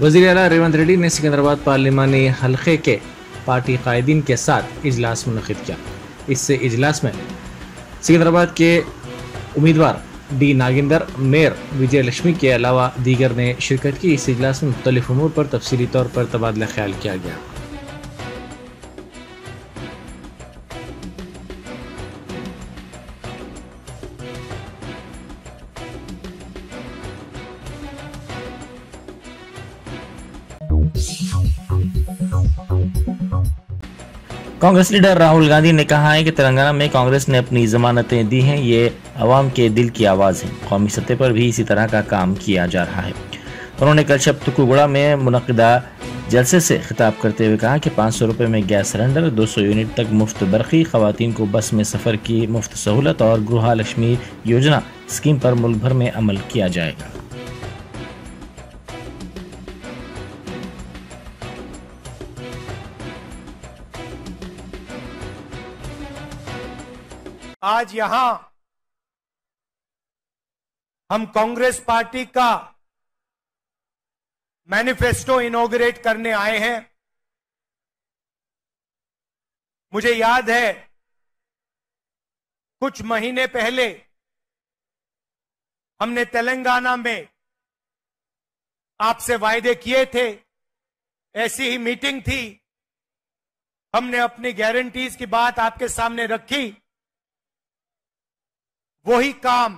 वज़ीर आला रेवंत रेड्डी ने सिकंदराबाद पार्लिमानी हलके के पार्टी कायदीन के साथ इजलास मुनक़िद किया। इससे इजलास में सिकंदराबाद के उम्मीदवार डी नागिंदर मेयर विजय लक्ष्मी के अलावा दीगर ने शिरकत की। इस इजलास में मुख्तलिफ उमूर पर तफसीली तौर पर तबादला ख्याल किया गया। कांग्रेस लीडर राहुल गांधी ने कहा है कि तेलंगाना में कांग्रेस ने अपनी जमानतें दी हैं, ये आवाम के दिल की आवाज़ है। कौमी सतह पर भी इसी तरह का काम किया जा रहा है। उन्होंने कल शब्त कुगड़ा में मुनक़दा जलसे से खिताब करते हुए कहा कि 500 रुपये में गैस सिलेंडर, 200 यूनिट तक मुफ्त बर्क़ी, ख़वातीन को बस में सफ़र की मुफ्त सहूलत और गृह लक्ष्मी योजना स्कीम पर मुल्क भर में अमल किया जाएगा। आज यहां हम कांग्रेस पार्टी का मैनिफेस्टो इनॉग्रेट करने आए हैं। मुझे याद है कुछ महीने पहले हमने तेलंगाना में आपसे वायदे किए थे। ऐसी ही मीटिंग थी, हमने अपनी गारंटीज की बात आपके सामने रखी। वही काम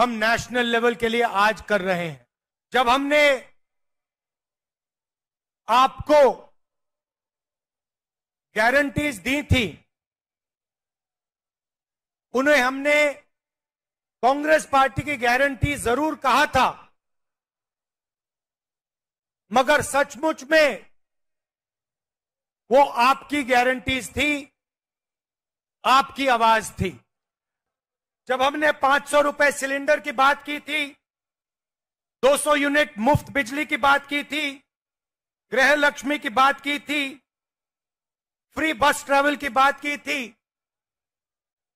हम नेशनल लेवल के लिए आज कर रहे हैं। जब हमने आपको गारंटीज दी थी, उन्हें हमने कांग्रेस पार्टी की गारंटी जरूर कहा था, मगर सचमुच में वो आपकी गारंटीज थी, आपकी आवाज थी। जब हमने 500 रुपए सिलेंडर की बात की थी, 200 यूनिट मुफ्त बिजली की बात की थी, गृह लक्ष्मी की बात की थी, फ्री बस ट्रैवल की बात की थी,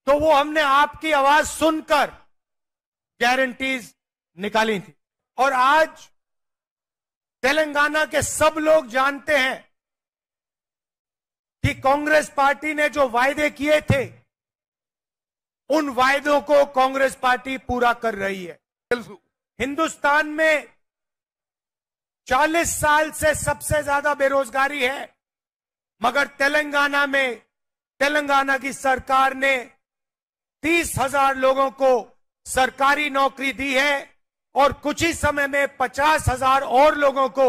तो वो हमने आपकी आवाज सुनकर गारंटीज निकाली थी। और आज तेलंगाना के सब लोग जानते हैं कि कांग्रेस पार्टी ने जो वायदे किए थे, उन वायदों को कांग्रेस पार्टी पूरा कर रही है। हिंदुस्तान में 40 साल से सबसे ज्यादा बेरोजगारी है, मगर तेलंगाना में तेलंगाना की सरकार ने 30,000 लोगों को सरकारी नौकरी दी है और कुछ ही समय में 50,000 और लोगों को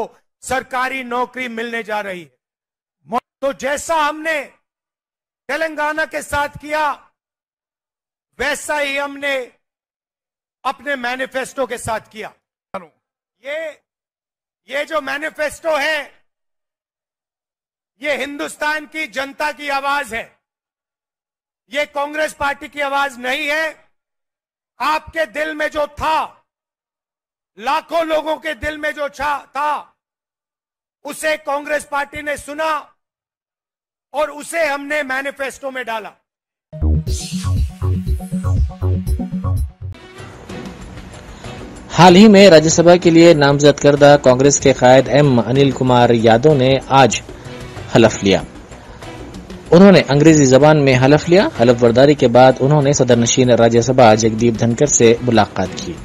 सरकारी नौकरी मिलने जा रही है। तो जैसा हमने तेलंगाना के साथ किया, वैसा ही हमने अपने मैनिफेस्टो के साथ किया। ये जो मैनिफेस्टो है, ये हिंदुस्तान की जनता की आवाज है, ये कांग्रेस पार्टी की आवाज नहीं है। आपके दिल में जो था, लाखों लोगों के दिल में जो था, उसे कांग्रेस पार्टी ने सुना और उसे हमने मैनिफेस्टो में डाला। हाल ही में राज्यसभा के लिए नामजद करदा कांग्रेस के कायद अनिल कुमार यादव ने आज हलफ लिया। उन्होंने अंग्रेजी जबान में हलफ लिया। हलफ बर्दारी के बाद उन्होंने सदरनशीन राज्यसभा जगदीप धनखड़ से मुलाकात की।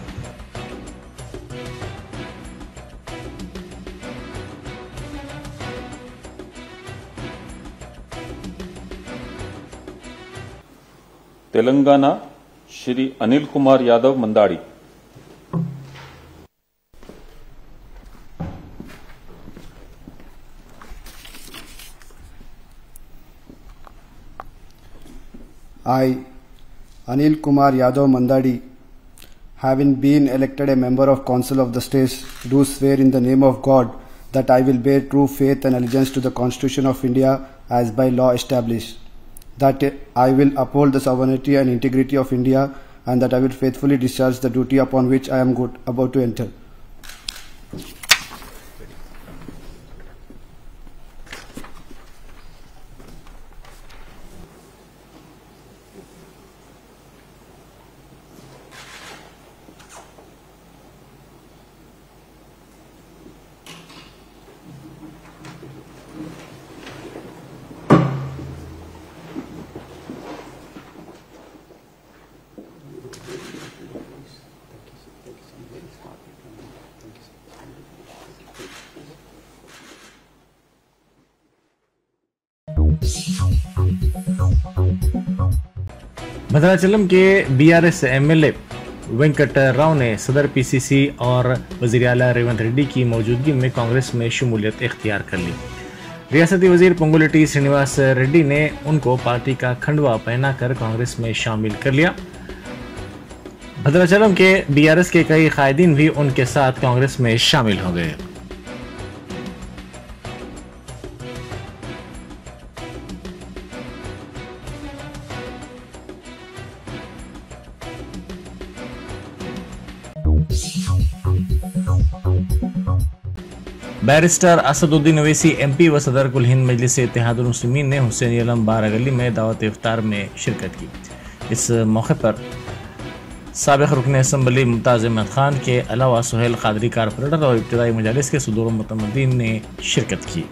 Telangana Shri Anil Kumar Yadav मंदारी। I, Anil Kumar Yadav Mandari, having been elected a member of Council of the States, do swear in the name of God that I will bear true faith and allegiance to the Constitution of India as by law established, that I will uphold the sovereignty and integrity of India, and that I will faithfully discharge the duty upon which I am about to enter. Bhadrachalam के BRS MLA Venkat Rao ने सदर PCC और वज़ीर आला रेवंत रेड्डी की मौजूदगी में कांग्रेस में शमूलियत इख्तियार कर ली। रियासती वजीर पंगुलटी श्रीनिवास रेड्डी ने उनको पार्टी का खंडवा पहनाकर कांग्रेस में शामिल कर लिया। भद्राचलम के बीआरएस के कई कायदीन भी उनके साथ कांग्रेस में शामिल हो गए। बैरिस्टर असदुद्दीन अवैसी एमपी व सदर कुल हिंद मजलिस-ए-एतेहादुल मुस्लिमीन ने हुसैनी आलम बारहगली में दावत इफ्तार में शिरकत की। इस मौके पर साबिक़ रुकन असम्बली मुमताज अहमद खान के अलावा सुहेल खादरी कारपोरेटर और इब्तदाई मजालिस के सुदूर मुतमद्दीन ने शिरकत की।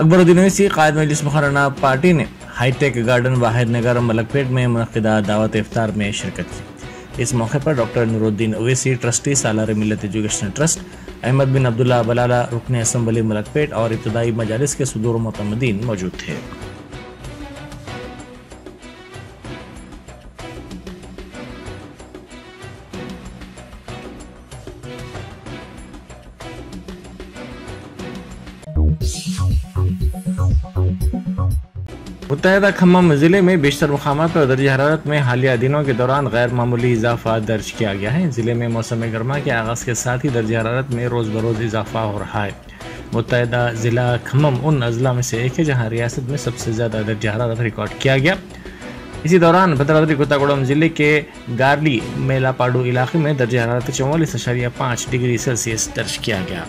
अकबरुद्दीन अवैसी कायद मजलिस मुकर्रना पार्टी ने हाईटेक गार्डन वाहिद नगर मलकपेट में मुनक़िदा दावत इफ्तार में शिरकत की। इस मौके पर doctor Nooruddin Owaisi trustee Salar Millat education trust, Ahmed bin Abdullah Balala रुकन असम्बली मलकपेट और इब्तदाई मजालिस के सुदूर मुतमद्दीन मौजूद थे। मुत्तहिदा खम्मम जिले में बेशतर मकामात पर दर्ज हरारत में हालिया दिनों के दौरान गैर मामूली इजाफा दर्ज किया गया है। ज़िले में मौसम गर्मा के आगाज़ के साथ ही दर्ज हरारत में रोज़ बरोज़ इजाफा हो रहा है। मुत्तहिदा ज़िला खम्मम उन अजला में से एक है जहां रियासत में सबसे ज़्यादा दर्ज हरारत रिकॉर्ड किया गया। इसी दौरान भद्राद्री कोठागुडम ज़िले के गार्ली मेलापाडू इलाके में दर्ज हरारत 44.5 डिग्री सेल्सियस दर्ज किया गया।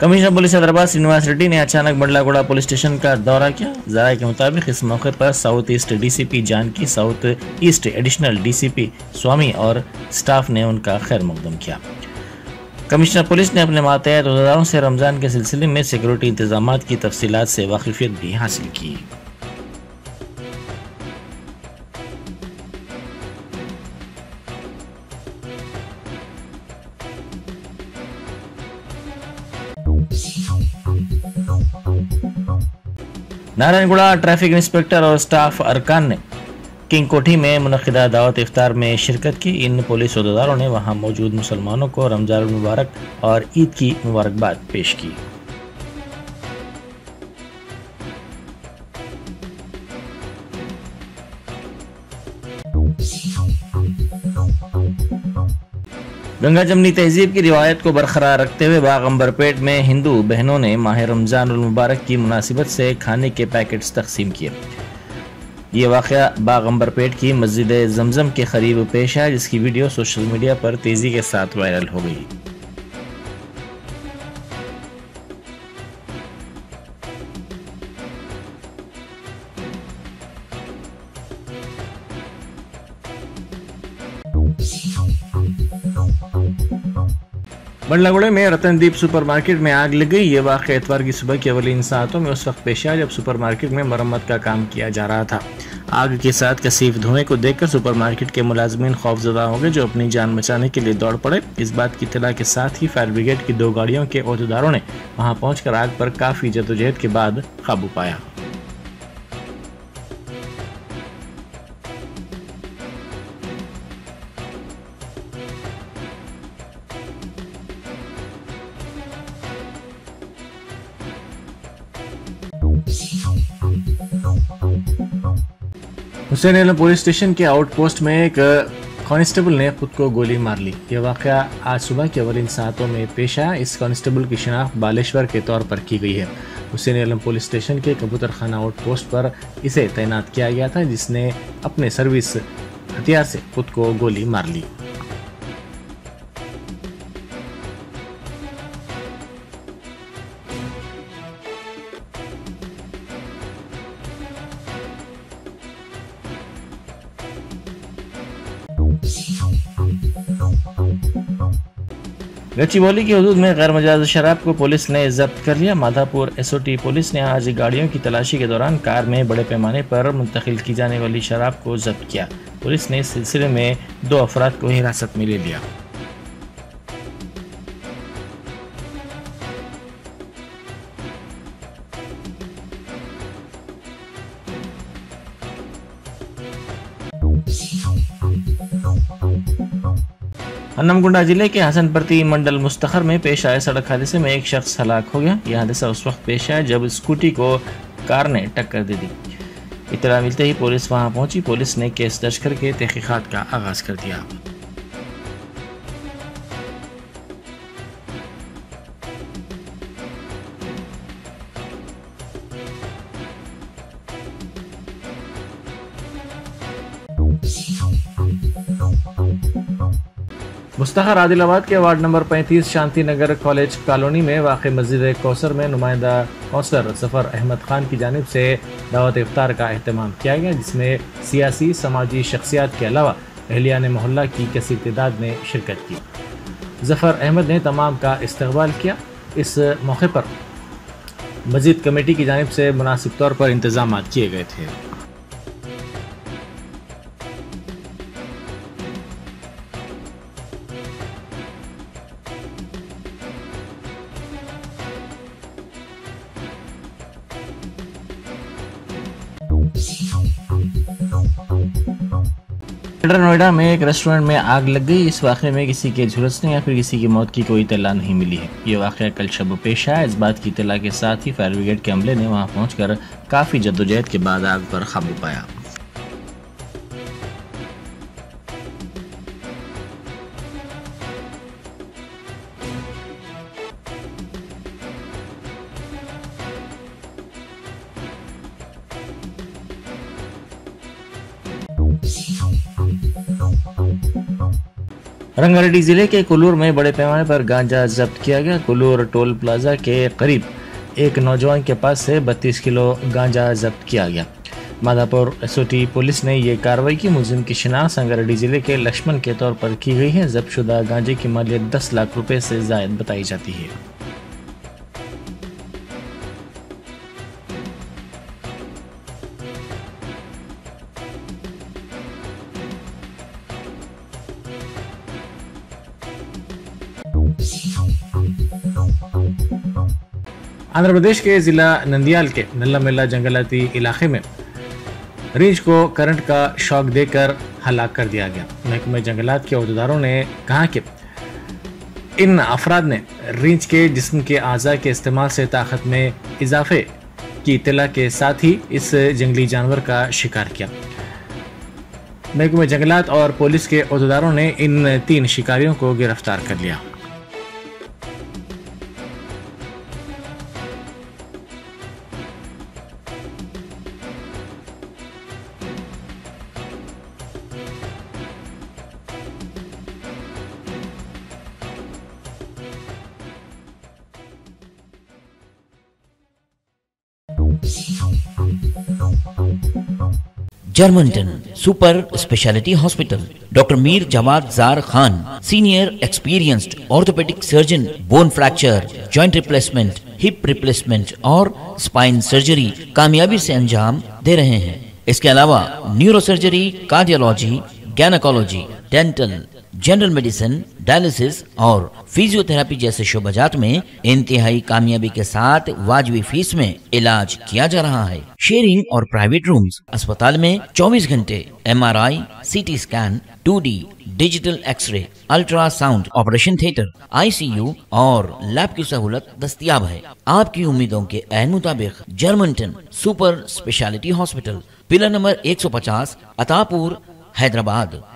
कमिश्नर पुलिस सिकंदराबाद श्रीनिवास रेड्डी ने अचानक बंडला गुड़ा पुलिस स्टेशन का दौरा किया। ज़राए के मुताबिक इस मौके पर south east DCP Janaki, south east additional DCP स्वामी और स्टाफ ने उनका खैर मकदम किया। कमिश्नर पुलिस ने अपने मातहत अहदेदारों से रमज़ान के सिलसिले में सिक्योरिटी इंतजामात की तफसीलात से वाकिफियत भी हासिल की। नारायणगुड़ा ट्रैफिक इंस्पेक्टर और स्टाफ अरकान ने किंग कोठी में मुनक़िदा दावत इफ्तार में शिरकत की। इन पुलिस अहदेदारों ने वहां मौजूद मुसलमानों को रमज़ान मुबारक और ईद की मुबारकबाद पेश की। गंगा जमनी तहजीब की रिवायत को बरकरार रखते हुए बागमबरपेट में हिंदू बहनों ने माह रमज़ान मुबारक की मुनासिबत से खाने के पैकेट्स तकसीम किए। ये वाक़या बागमबरपेट की मस्जिद जमजम के करीब पेश आया, जिसकी वीडियो सोशल मीडिया पर तेज़ी के साथ वायरल हो गई। बंडलागुड़े में रतनदीप सुपरमार्केट में आग लग गई। ये वाक़या इतवार की सुबह के अवली सातों में उस वक्त पेश आया जब सुपरमार्केट में मरम्मत का काम किया जा रहा था। आग के साथ कसीफ धुएं को देखकर सुपरमार्केट के मुलाजमीन खौफजदा हो गए, जो अपनी जान बचाने के लिए दौड़ पड़े। इस बात की इत्तला के साथ ही फायर ब्रिगेड की 2 गाड़ियों के ओहदेदारों ने वहाँ पहुँच आग पर काफ़ी जदोजहद के बाद काबू पाया। हुसैन आलम पुलिस स्टेशन के आउटपोस्ट में एक कांस्टेबल ने खुद को गोली मार ली। यह वाक़या आज सुबह के अवलिन सातों में पेश आया। इस कांस्टेबल की शिनाख्त बालेश्वर के तौर पर की गई है। हुसैन आलम पुलिस स्टेशन के कबूतरखाना आउटपोस्ट पर इसे तैनात किया गया था, जिसने अपने सर्विस हथियार से खुद को गोली मार ली। गच्चीबौली के हदूद में गैर मजाज शराब को पुलिस ने जब्त कर लिया। माधापुर एसओटी पुलिस ने आज गाड़ियों की तलाशी के दौरान कार में बड़े पैमाने पर मुंतकिल की जाने वाली शराब को जब्त किया। पुलिस ने इस सिलसिले में 2 अफराद को हिरासत में ले लिया। हन्नमगुंडा जिले के हसनपर्ती मंडल मुस्तखर में पेश आए सड़क हादसे में एक शख्स हलाक हो गया। यह हादसा उस वक्त पेश आया जब स्कूटी को कार ने टक्कर दे दी। इत्तला मिलते ही पुलिस वहां पहुंची। पुलिस ने केस दर्ज करके तहकीकात का आगाज कर दिया। मुस्तखर आदिलाबाद के ward number 35 Shanti Nagar college colony में वाक़ मस्जिद कौसर में नुमाइंदा कौसर ज़फ़र अहमद खान की जानिब से दावत इफ्तार का अहतमाम किया गया, जिसमें सियासी समाजी शख्सियात के अलावा अहलियान मोहल्ला की कसीर तादाद ने शिरकत की। ज़फ़र अहमद ने तमाम का इस्तकबाल किया। इस मौके पर मस्जिद कमेटी की जानिब से मुनासिब तौर पर इंतज़ाम किए गए थे। ग्रेटर नोएडा में एक रेस्टोरेंट में आग लग गई। इस वाक़े में किसी के झुलसने या फिर किसी की मौत की कोई इत्तला नहीं मिली है। ये वाक़ा कल शब पेश आया। इस बात की इत्तला के साथ ही फायर ब्रिगेड के अमले ने वहां पहुंचकर काफ़ी जद्दोजहद के बाद आग पर काबू पाया। रंगारेडी जिले के कुलूर में बड़े पैमाने पर गांजा जब्त किया गया। कुलूर टोल प्लाजा के करीब एक नौजवान के पास से 32 किलो गांजा जब्त किया गया। माधापुर एसओटी पुलिस ने यह कार्रवाई की। मुजरिम की शिनाख्त रंगारेडी जिले के लक्ष्मण के तौर पर की गई है। जब्तशुदा गांजे की मालियत 10 लाख रुपए से जायद बताई जाती है। आंध्र प्रदेश के ज़िला नंदियाल के नल्लामेला जंगलाती इलाके में रेंज को करंट का शॉक देकर हलाक कर दिया गया। महकमे जंगलात के अहदेदारों ने कहा कि इन अफराद ने रेंज के जिस्म के अज़ा के इस्तेमाल से ताकत में इजाफे की इत्तला के साथ ही इस जंगली जानवर का शिकार किया। महकमे जंगलात और पुलिस के अहदेदारों ने इन 3 शिकारियों को गिरफ्तार कर लिया। Germanten super speciality hospital doctor Mir Jawad Zar Khan senior experienced orthopaedic surgeon, bone fracture, joint replacement, hip replacement और स्पाइन सर्जरी कामयाबी से अंजाम दे रहे हैं। इसके अलावा neuro surgery, cardiology, gynaecology, dental, general medicine, dialysis और फिजियोथेरापी जैसे शोबाजात में इंतहाई कामयाबी के साथ वाजबी फीस में इलाज किया जा रहा है। शेयरिंग और प्राइवेट रूम्स, अस्पताल में 24 घंटे MRI, CT scan, 2D, digital x ray, ultrasound, operation theatre, ICU और लैब की सहूलत दस्तियाब है। आपकी उम्मीदों के अहम मुताबिक Germanten super speciality hospital, pillar number 150, Attapur, Hyderabad.